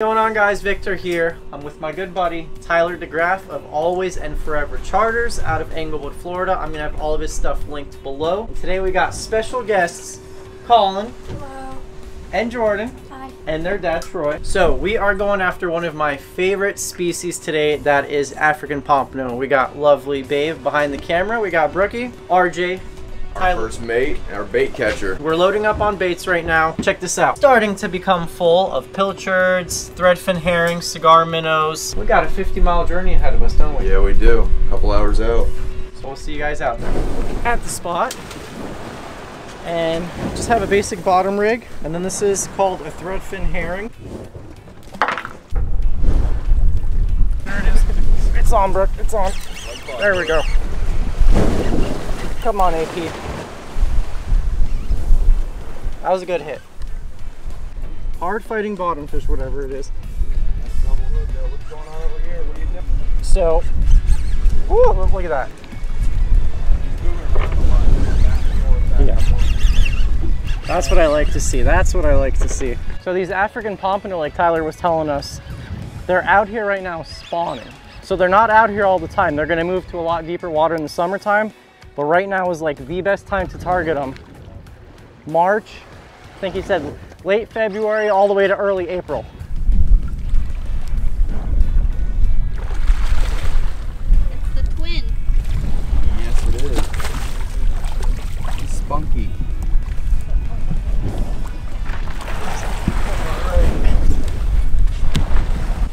What's going on, guys? Victor here. I'm with my good buddy Tyler DeGraff of Always and Forever Charters out of Englewood, Florida. I'm gonna have all of his stuff linked below. And today we got special guests Colin Hello. And Jordan Hi. And their dad Troy. So we are going after one of my favorite species today, that is African Pompano. We got lovely babe behind the camera. We got Brookie, RJ, our first mate, our bait catcher. We're loading up on baits right now. Check this out. Starting to become full of pilchards, threadfin herring, cigar minnows. We got a 50-mile journey ahead of us, don't we? Yeah, we do. A couple hours out. So we'll see you guys out there. At the spot. And just have a basic bottom rig. And then this is called a threadfin herring. There it is. It's on, Brooke. It's on. There we go. Come on, AP. That was a good hit. Hard fighting bottom fish, whatever it is. What's going on over here? What are you doing? So, ooh, look at that. Yeah. That's what I like to see. That's what I like to see. So these African Pompano, like Tyler was telling us, they're out here right now spawning. So they're not out here all the time. They're gonna move to a lot deeper water in the summertime. But right now is like the best time to target them. March, I think he said late February all the way to early April. It's the twin. Yes, it is. He's spunky.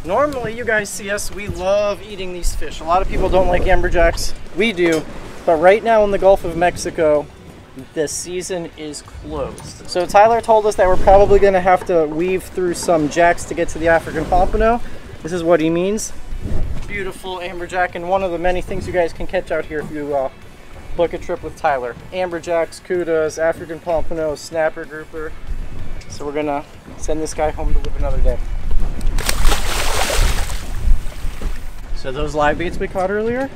Normally, you guys see us, we love eating these fish. A lot of people don't like amberjacks. We do. But right now in the Gulf of Mexico, the season is closed. So Tyler told us that we're probably gonna have to weave through some jacks to get to the African Pompano. This is what he means. Beautiful amberjack, and one of the many things you guys can catch out here if you book a trip with Tyler. Amberjacks, kudas, African Pompano, snapper grouper. So we're gonna send this guy home to live another day. So those live baits we caught earlier,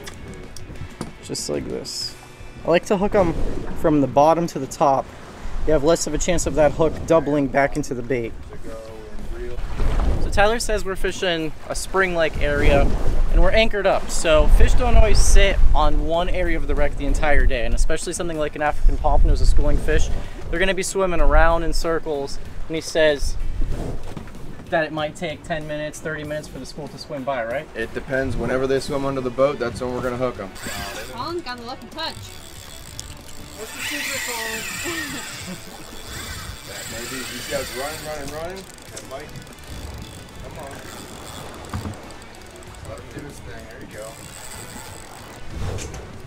just like this. I like to hook them from the bottom to the top. You have less of a chance of that hook doubling back into the bait. So Tyler says we're fishing a spring-like area and we're anchored up. So fish don't always sit on one area of the wreck the entire day, and especially something like an African Pompano is a schooling fish. They're gonna be swimming around in circles, and he says that it might take 10 minutes, 30 minutes for the school to swim by, right? It depends. Whenever they swim under the boat, that's when we're gonna hook them. Colin's got the lucky touch. What's the secret, Colin? That may be. These guys running. And Mike, come on. Let him do his thing. There you go.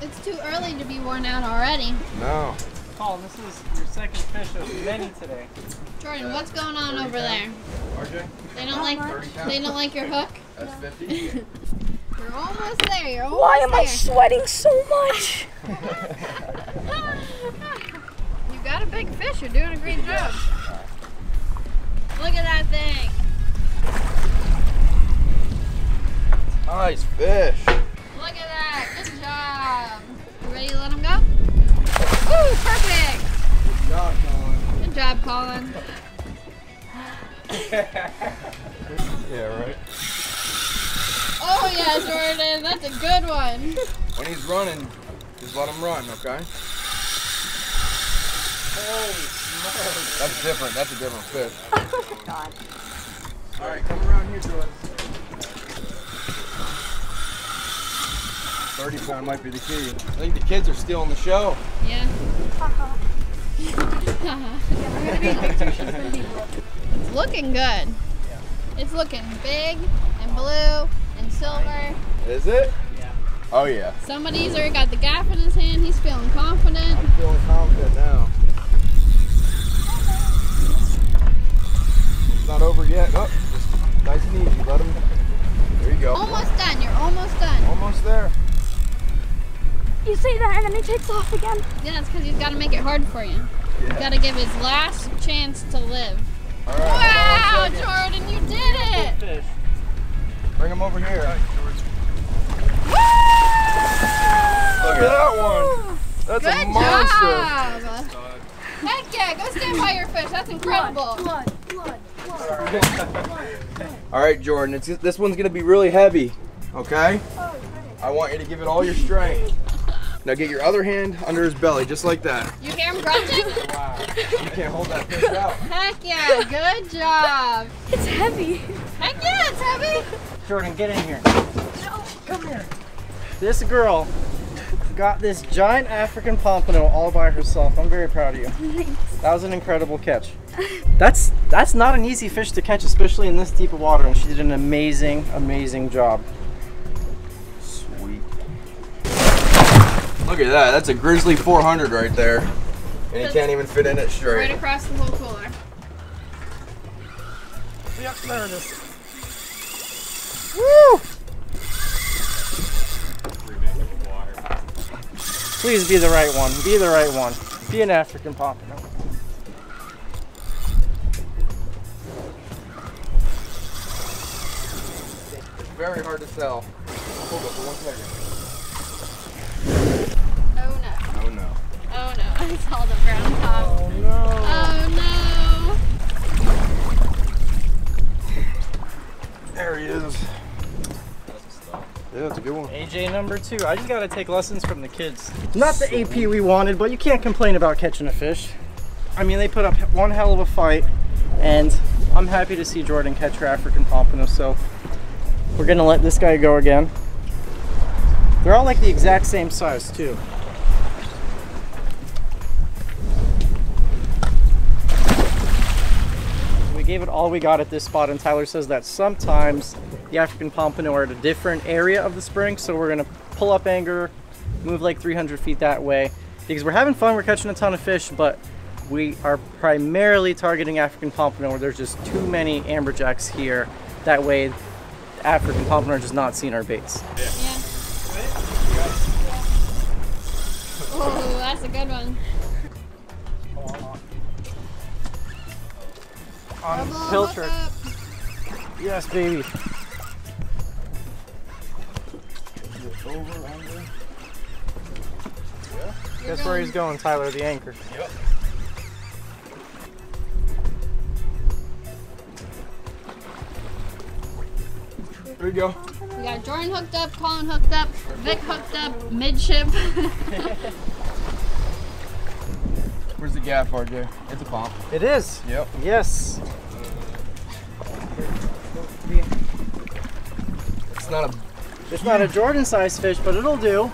It's too early to be worn out already. No. Colin, this is your second fish of many today. Jordan, what's going on over there? RJ? They don't like your hook? That's 50. You're almost there. You're almost Why am I sweating so much? You got a big fish. You're doing a great job. Look at that thing. Nice fish. Look at that. Good job. You ready to let him go? Ooh, perfect. Good job, Colin. Good job, Colin. Yeah, right? Oh yeah, Jordan, that's a good one. When he's running, just let him run, okay? Holy smokes. That's different, that's a different fish. God. All right, come around here, Jordan. 30 pound might be the key. I think the kids are stealing the show. Yeah. Haha. We're gonna be It's looking good. It's looking big and blue and silver. Is it? Yeah. Oh yeah. Somebody's already got the gaff in his hand. He's feeling confident. I'm feeling confident now. It's not over yet. Oh, just nice and easy. Let him. There you go. Almost done. You're almost done. Almost there. You see that, and then he takes off again. Yeah, it's because he's got to make it hard for you. Yeah. He's got to give his last chance to live. All right, wow, Jordan, you did it! Bring him over here. Right, look at that one! That's good a monster! Job. Heck yeah, go stand by your fish, that's incredible. Blood, blood, blood. All right, Jordan, this one's gonna be really heavy, okay? I want you to give it all your strength. Now get your other hand under his belly, just like that. You hear him grunting? Wow, you can't hold that fish out. Heck yeah, good job. It's heavy. Heck yeah, it's heavy. Jordan, get in here. No, come here. This girl got this giant African pompano all by herself. I'm very proud of you. Thanks. That was an incredible catch. That's not an easy fish to catch, especially in this deep of water, and she did an amazing, amazing job. Sweet. Look at that, that's a grizzly 400 right there. And he can't even fit in it straight. Right across the whole cooler. Yep, there it is. Woo! Please be the right one. Be the right one. Be an African pompano. Very hard to tell. Hold up for 1 second. Oh no. Oh no. Oh no. I saw the brown top. Oh no. Oh no. There he is. Yeah, that's a good one. AJ number 2. I just gotta take lessons from the kids. Not the AP we wanted, but you can't complain about catching a fish. I mean, they put up one hell of a fight, and I'm happy to see Jordan catch her African pompano, so we're gonna let this guy go again. They're all like the exact same size too. We gave it all we got at this spot, and Tyler says that sometimes the African pompano are at a different area of the spring, so we're gonna pull up anchor, move like 300 feet that way, because we're having fun, we're catching a ton of fish, but we are primarily targeting African pompano where there's just too many amberjacks here. That way African pompano just not seeing our baits. Yeah. Oh, that's a good one. On pilchard. Yes, baby. Over, under. Yeah. Guess where he's going, Tyler, the anchor. Yep. There we go. We got Jordan hooked up, Colin hooked up, Vic hooked up, midship. Where's the gaff, RJ? It's a pump. It is? Yep. Yes. It's not a Jordan-sized fish, but it'll do.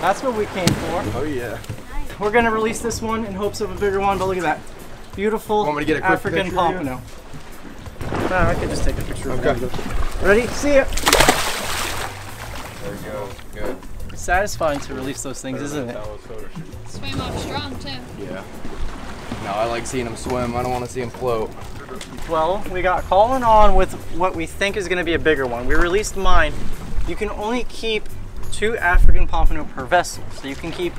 That's what we came for. Oh yeah. We're gonna release this one in hopes of a bigger one, but look at that. Beautiful African pompano. No, I could just take a picture of it. Okay. Ready? See ya. There you go. Good. It's satisfying to release those things, isn't it? Swim up strong too. Yeah. No, I like seeing them swim. I don't want to see them float. Well, we got Colin on with what we think is going to be a bigger one. We released mine. You can only keep 2 African pompano per vessel, so you can keep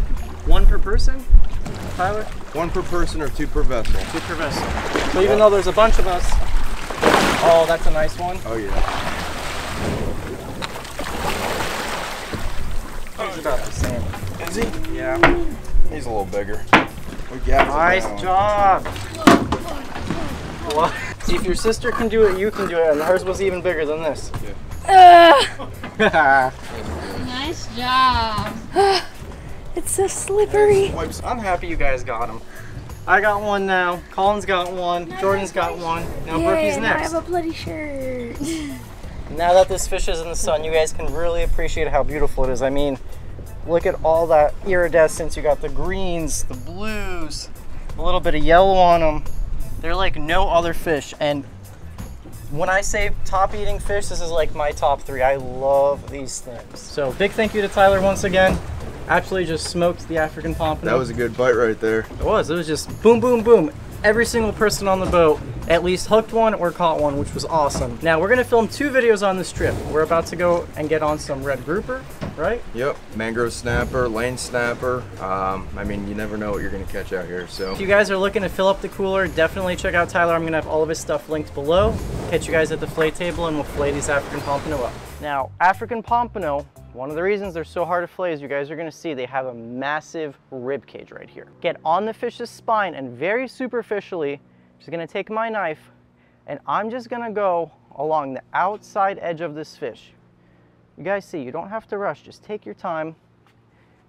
1 per person. Tyler? 1 per person or 2 per vessel. 2 per vessel. So even though there's a bunch of us, oh, that's a nice one. Oh yeah. He's about the same. Is he? Yeah. He's a little bigger. Nice job. Well, see, if your sister can do it, you can do it, and hers was even bigger than this. Yeah. Nice job. It's so slippery. I'm happy you guys got them. I got one now. Colin's got one. Jordan's got one. Now Brookie's next. I have a bloody shirt. Now that this fish is in the sun, you guys can really appreciate how beautiful it is. I mean, look at all that iridescence. You got the greens, the blues, a little bit of yellow on them. They're like no other fish. And when I say top eating fish, this is like my top 3. I love these things. So big thank you to Tyler once again. Absolutely just smoked the African pompano. That was a good bite right there. It was just boom, boom, boom. Every single person on the boat at least hooked one or caught one, which was awesome. Now we're gonna film 2 videos on this trip. We're about to go and get on some red grouper, right? Yep, mangrove snapper, lane snapper. I mean, you never know what you're gonna catch out here, so. If you guys are looking to fill up the cooler, definitely check out Tyler. I'm gonna have all of his stuff linked below. Catch you guys at the fillet table, and we'll fillet these African pompano up. Now, African pompano One of the reasons they're so hard to fillet is you guys are gonna see they have a massive rib cage right here. Get on the fish's spine and very superficially, I'm just gonna take my knife and I'm just gonna go along the outside edge of this fish. You guys see, you don't have to rush, just take your time,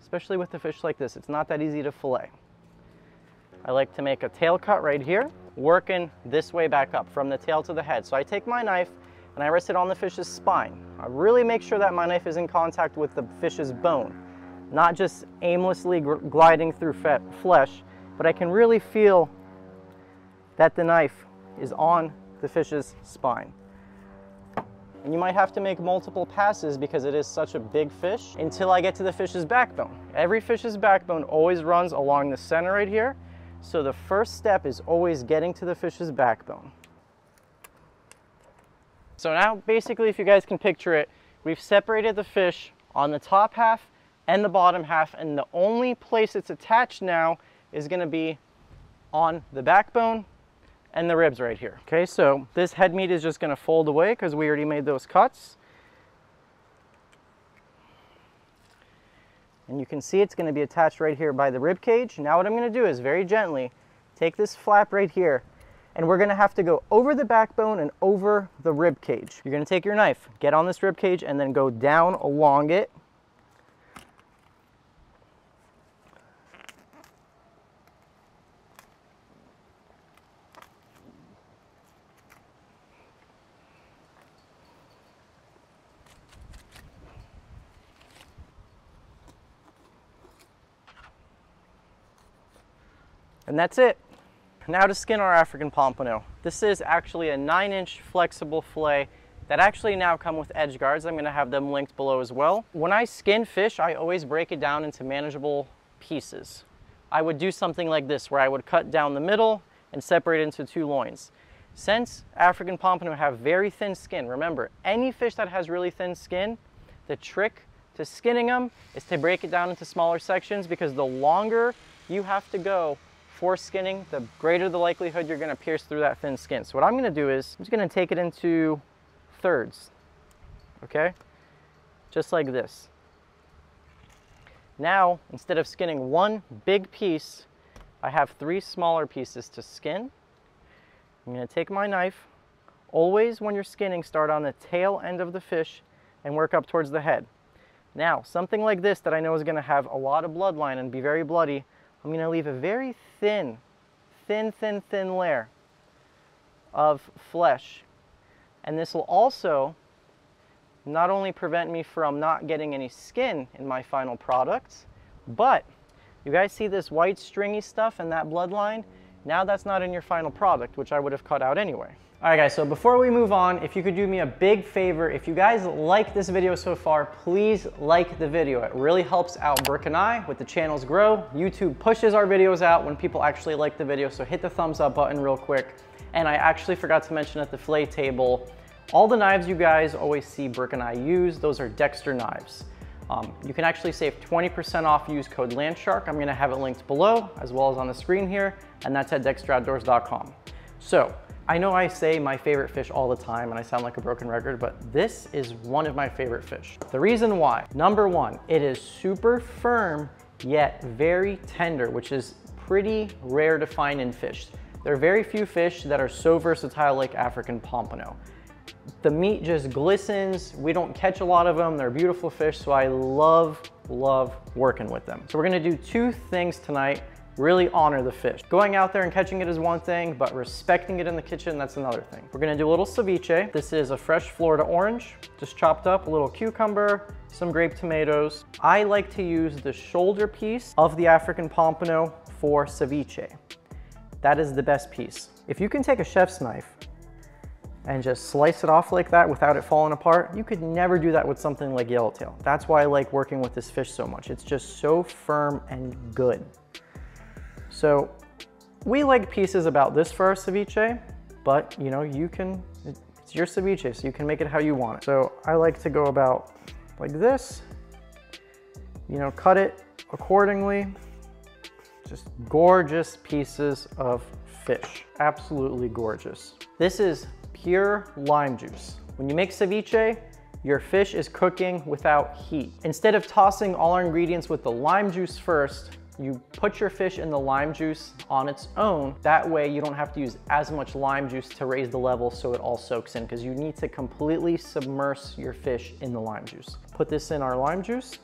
especially with a fish like this. It's not that easy to fillet. I like to make a tail cut right here, working this way back up from the tail to the head. So I take my knife and I rest it on the fish's spine. I really make sure that my knife is in contact with the fish's bone, not just aimlessly gliding through flesh, but I can really feel that the knife is on the fish's spine. And you might have to make multiple passes because it is such a big fish until I get to the fish's backbone. Every fish's backbone always runs along the center right here. So the first step is always getting to the fish's backbone. So now basically, if you guys can picture it, we've separated the fish on the top half and the bottom half, and the only place it's attached now is gonna be on the backbone and the ribs right here. Okay, so this head meat is just gonna fold away because we already made those cuts. And you can see it's gonna be attached right here by the rib cage. Now what I'm gonna do is very gently take this flap right here, and we're gonna have to go over the backbone and over the rib cage. You're gonna take your knife, get on this rib cage, and then go down along it. And that's it. Now to skin our African Pompano. This is actually a 9-inch flexible fillet that actually now come with edge guards. I'm gonna have them linked below as well. When I skin fish, I always break it down into manageable pieces. I would do something like this where I would cut down the middle and separate it into two loins. Since African Pompano have very thin skin, remember, any fish that has really thin skin, the trick to skinning them is to break it down into smaller sections, because the longer you have to go for skinning, the greater the likelihood you're gonna pierce through that thin skin. So what I'm gonna do is, I'm just gonna take it into thirds, okay? Just like this. Now, instead of skinning one big piece, I have three smaller pieces to skin. I'm gonna take my knife. Always, when you're skinning, start on the tail end of the fish and work up towards the head. Now, something like this that I know is gonna have a lot of bloodline and be very bloody, I'm gonna leave a very thin layer of flesh. And this will also not only prevent me from not getting any skin in my final product, but you guys see this white stringy stuff and that bloodline? Now that's not in your final product, which I would have cut out anyway. All right guys, so before we move on, if you could do me a big favor, if you guys like this video so far, please like the video. It really helps out Brooke and I with the channel's grow. YouTube pushes our videos out when people actually like the video, so hit the thumbs up button real quick. And I actually forgot to mention at the fillet table, all the knives you guys always see Brooke and I use, those are Dexter knives. You can actually save 20% off, use code LANDSHARK. I'm gonna have it linked below as well as on the screen here, and that's at DexterOutdoors.com. So I know I say my favorite fish all the time and I sound like a broken record, but this is one of my favorite fish. The reason why, number one, it is super firm yet very tender, which is pretty rare to find in fish. There are very few fish that are so versatile like African Pompano. The meat just glistens. We don't catch a lot of them. They're beautiful fish, so I love working with them. So we're gonna do two things tonight, really honor the fish. Going out there and catching it is one thing, but respecting it in the kitchen, that's another thing. We're gonna do a little ceviche. This is a fresh Florida orange, just chopped up, a little cucumber, some grape tomatoes. I like to use the shoulder piece of the African Pompano for ceviche. That is the best piece. If you can take a chef's knife and just slice it off like that without it falling apart, you could never do that with something like yellowtail. That's why I like working with this fish so much. It's just so firm and good. So we like pieces about this for our ceviche, but you know, you can, it's your ceviche, so you can make it how you want it. So I like to go about like this, you know, cut it accordingly. Just gorgeous pieces of fish, absolutely gorgeous. This is pure lime juice. When you make ceviche, your fish is cooking without heat. Instead of tossing all our ingredients with the lime juice first, you put your fish in the lime juice on its own. That way you don't have to use as much lime juice to raise the level so it all soaks in, because you need to completely submerge your fish in the lime juice. Put this in our lime juice.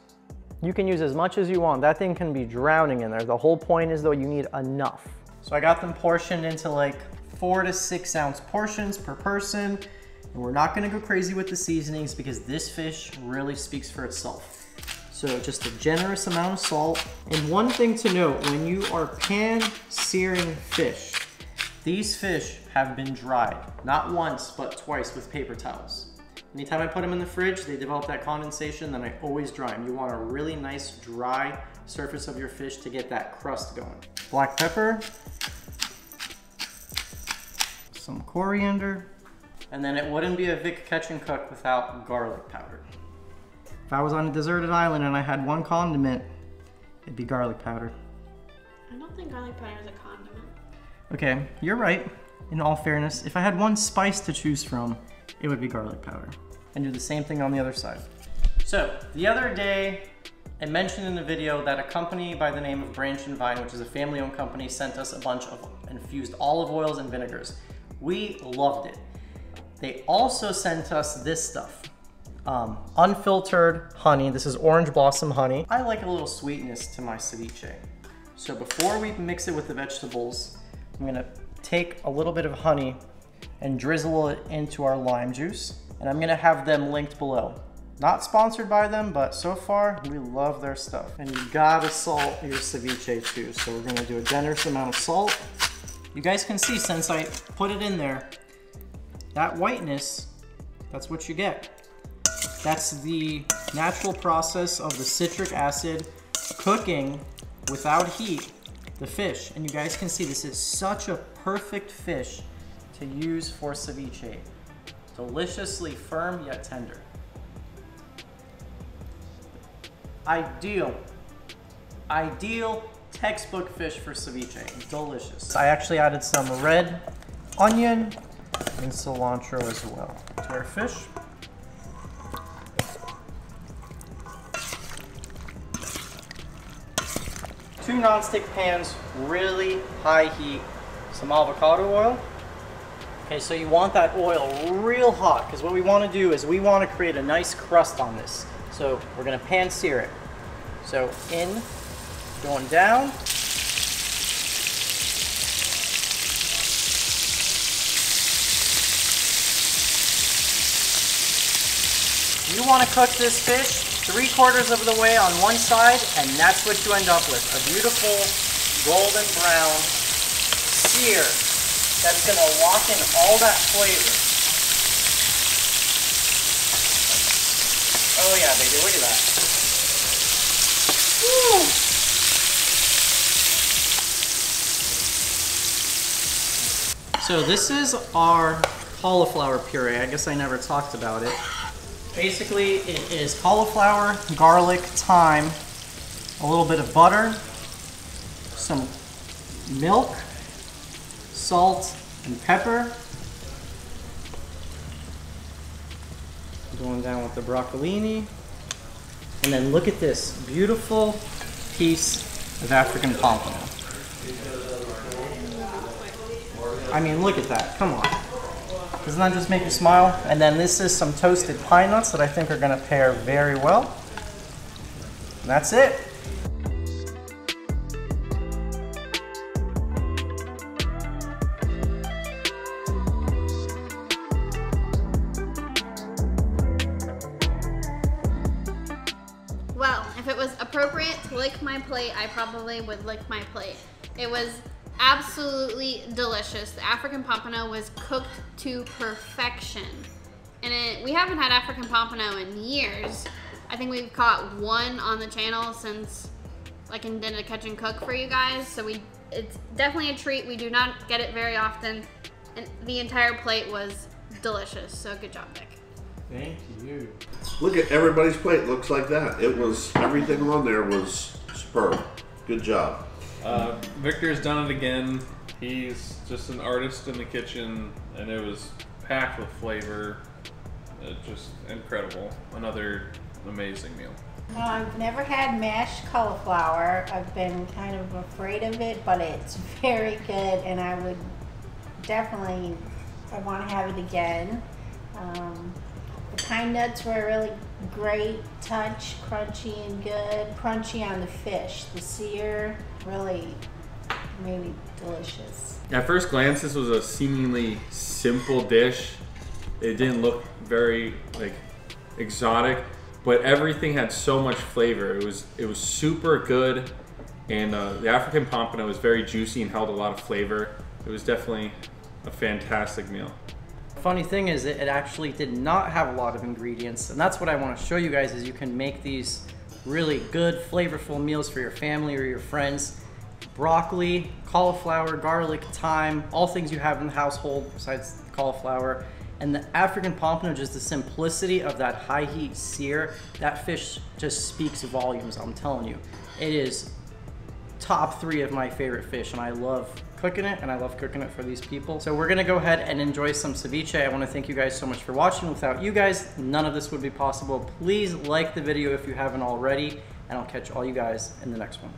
You can use as much as you want. That thing can be drowning in there. The whole point is though, you need enough. So I got them portioned into like 4 to 6 ounce portions per person. And we're not gonna go crazy with the seasonings because this fish really speaks for itself. So just a generous amount of salt. And one thing to note, when you are pan searing fish, these fish have been dried, not once, but twice with paper towels. Anytime I put them in the fridge, they develop that condensation, then I always dry them. You want a really nice dry surface of your fish to get that crust going. Black pepper, some coriander, and then it wouldn't be a Vic Catch and Cook without garlic powder. If I was on a deserted island and I had one condiment, it'd be garlic powder. I don't think garlic powder is a condiment. Okay, you're right, in all fairness. If I had one spice to choose from, it would be garlic powder. And do the same thing on the other side. So, the other day, I mentioned in the video that a company by the name of Branch and Vine, which is a family-owned company, sent us a bunch of infused olive oils and vinegars. We loved it. They also sent us this stuff. Unfiltered honey. This is orange blossom honey. I like a little sweetness to my ceviche. So before we mix it with the vegetables, I'm gonna take a little bit of honey and drizzle it into our lime juice. And I'm gonna have them linked below. Not sponsored by them, but so far we love their stuff. And you gotta salt your ceviche too. So we're gonna do a generous amount of salt. You guys can see since I put it in there, that whiteness, that's what you get. That's the natural process of the citric acid cooking without heat the fish. And you guys can see this is such a perfect fish to use for ceviche. Deliciously firm yet tender. Ideal textbook fish for ceviche. Delicious. I actually added some red onion and cilantro as well to our fish. Two nonstick pans, really high heat, some avocado oil. Okay, so you want that oil real hot because what we want to do is we want to create a nice crust on this. So we're gonna pan sear it. So in, going down. You want to cook this fish 3/4 of the way on one side, and that's what you end up with. A beautiful golden brown sear that's going to lock in all that flavor. Oh yeah, baby, look at that. Woo! So this is our cauliflower puree. I guess I never talked about it. Basically, it is cauliflower, garlic, thyme, a little bit of butter, some milk, salt, and pepper. Going down with the broccolini. And then look at this beautiful piece of African pompano. I mean, look at that. Come on. Doesn't that just make you smile? And then this is some toasted pine nuts that I think are gonna pair very well. And that's it. Well, if it was appropriate to lick my plate, I probably would lick my plate. It was absolutely delicious. The African pompano was cooked to perfection. And we haven't had African pompano in years. I think we've caught one on the channel since like and did a catch and cook for you guys. So it's definitely a treat. We do not get it very often. And the entire plate was delicious. So good job, Nick. Thank you. Look at everybody's plate, looks like that. It was, everything on there was superb. Good job. Victor's done it again. He's just an artist in the kitchen, and it was packed with flavor. Just incredible. Another amazing meal. Well, I've never had mashed cauliflower. I've been kind of afraid of it, but it's very good, and I would definitely, I want to have it again. The pine nuts were a really great touch, crunchy and good. Crunchy on the fish. The sear really made it delicious. At first glance, this was a seemingly simple dish. It didn't look very exotic, but everything had so much flavor. It was super good, and the African Pompano was very juicy and held a lot of flavor. It was definitely a fantastic meal. Funny thing is, it actually did not have a lot of ingredients, and that's what I want to show you guys, is you can make these really good, flavorful meals for your family or your friends. Broccoli, cauliflower, garlic, thyme, all things you have in the household besides cauliflower. And the African Pompano, just the simplicity of that high heat sear, that fish just speaks volumes, I'm telling you. It is top 3 of my favorite fish, and I love cooking it, and I love cooking it for these people. So we're gonna go ahead and enjoy some ceviche. I wanna thank you guys so much for watching. Without you guys, none of this would be possible. Please like the video if you haven't already, and I'll catch all you guys in the next one.